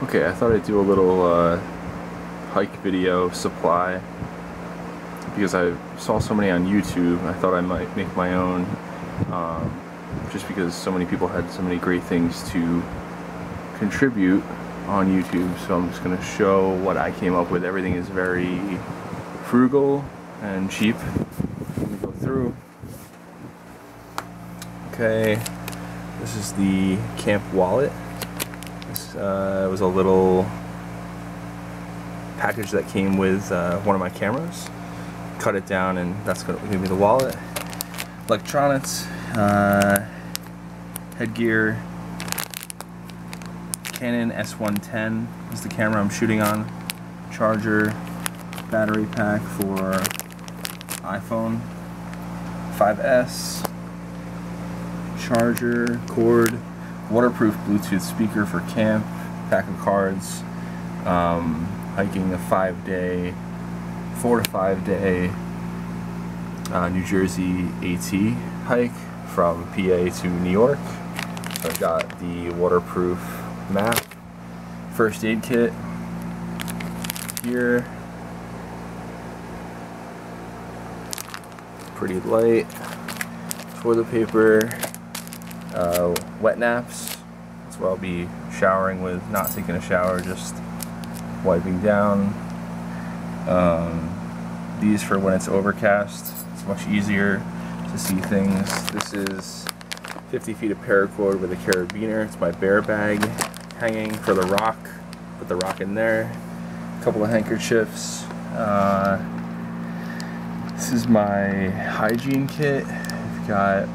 Okay, I thought I'd do a little hike video supply because I saw so many on YouTube. I thought I might make my own just because so many people had so many great things to contribute on YouTube. So I'm just going to show what I came up with. Everything is very frugal and cheap. Let me go through. Okay, this is the camp wallet. It was a little package that came with one of my cameras. Cut it down and that's going to give me the wallet. Electronics, headgear, Canon S110 is the camera I'm shooting on, charger, battery pack for iPhone 5S, charger, cord, waterproof Bluetooth speaker for camp, pack of cards, hiking a 4 to 5 day New Jersey AT hike from PA to New York. So I've got the waterproof map, first aid kit here, pretty light, toilet paper, wet naps. That's what I'll be showering with, not taking a shower, just wiping down. These for when it's overcast. It's much easier to see things. This is 50 feet of paracord with a carabiner. It's my bear bag hanging for the rock. Put the rock in there. A couple of handkerchiefs. This is my hygiene kit. I've got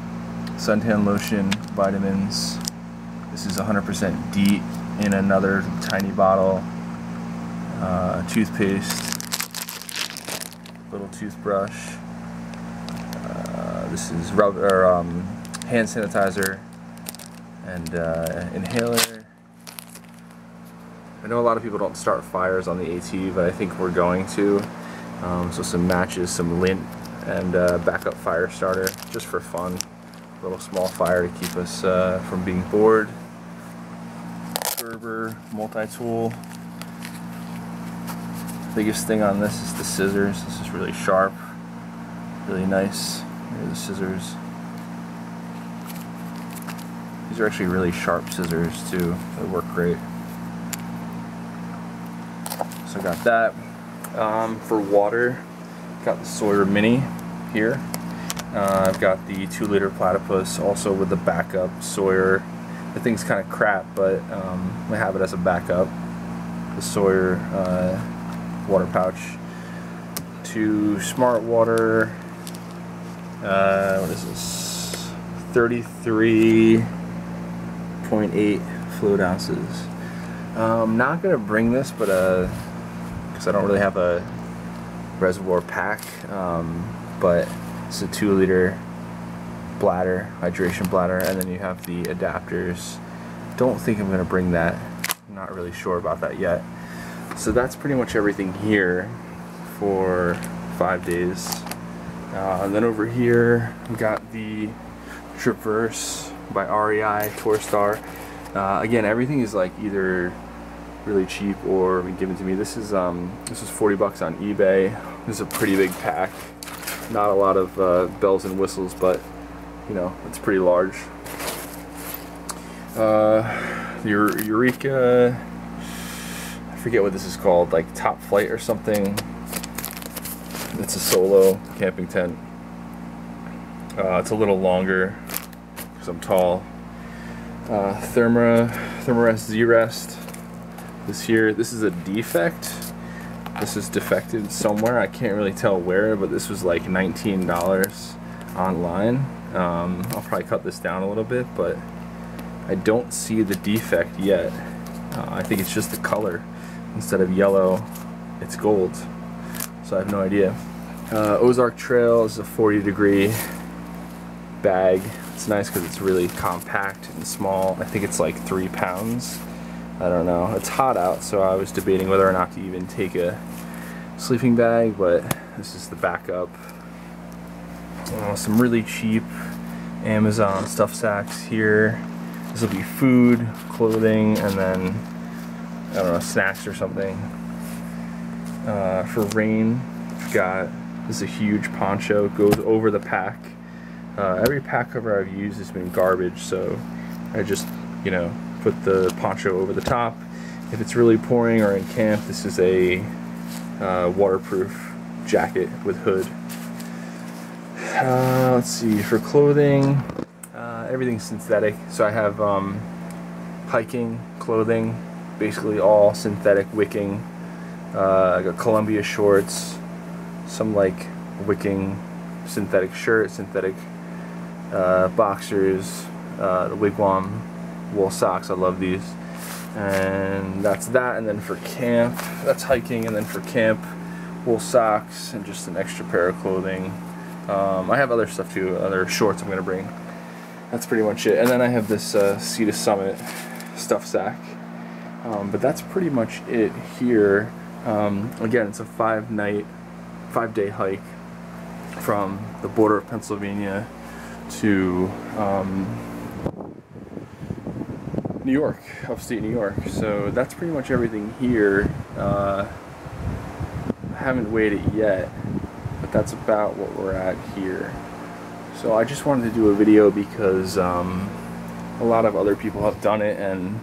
suntan lotion, vitamins. This is 100% DEET in another tiny bottle. Toothpaste, little toothbrush. This is hand sanitizer and inhaler. I know a lot of people don't start fires on the AT, but I think we're going to. So some matches, some lint, and backup fire starter just for fun. Little small fire to keep us from being bored. Gerber multi-tool. Biggest thing on this is the scissors. This is really sharp, really nice. Here are the scissors. These are actually really sharp scissors too. They work great. So I got that. For water, got the Sawyer Mini here. I've got the 2-liter platypus, also with the backup Sawyer. The thing's kind of crap, but I have it as a backup. The Sawyer water pouch. To Smart Water, what is this? 33.8 fluid ounces. I'm not going to bring this, but because I don't really have a reservoir pack, but it's a 2-liter bladder, hydration bladder, and then you have the adapters. Don't think I'm gonna bring that. I'm not really sure about that yet. So that's pretty much everything here for 5 days. And then over here, I've got the Tripverse by REI, Tourstar. Again, everything is like either really cheap or given to me. This is $40 on eBay. This is a pretty big pack. Not a lot of bells and whistles, but you know, it's pretty large. Your Eureka, I forget what this is called, like Top Flight or something. It's a solo camping tent. It's a little longer because I'm tall. ThermaRest Z-Rest. This here, this is a defect. This is defective somewhere. I can't really tell where, but this was like $19 online. I'll probably cut this down a little bit, but I don't see the defect yet. I think it's just the color. Instead of yellow, it's gold. So I have no idea. Ozark Trail is a 40-degree bag. It's nice because it's really compact and small. I think it's like 3 pounds. I don't know. It's hot out, so I was debating whether or not to even take a sleeping bag, but this is the backup. Some really cheap Amazon stuff sacks here. This will be food, clothing, and then I don't know, snacks or something. For rain, I've got, this is a huge poncho, goes over the pack. Every pack cover I've used has been garbage, so I just, you know, put the poncho over the top. If it's really pouring or in camp, this is a waterproof jacket with hood. Let's see, for clothing, everything's synthetic. So I have hiking clothing, basically all synthetic wicking. I got Columbia shorts, some like wicking synthetic shirt, synthetic boxers, the wigwam wool socks. I love these. And that's that. And then for camp, that's hiking. And then for camp, wool socks and just an extra pair of clothing. I have other stuff too, other shorts I'm gonna bring. That's pretty much it. And then I have this Sea to Summit stuff sack. But that's pretty much it here. Again, it's a 5-day hike from the border of Pennsylvania to New York, upstate New York. So that's pretty much everything here. I haven't weighed it yet, but that's about what we're at here. So I just wanted to do a video because a lot of other people have done it and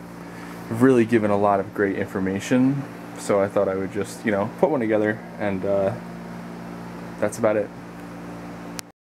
really given a lot of great information. So I thought I would just, you know, put one together, and that's about it.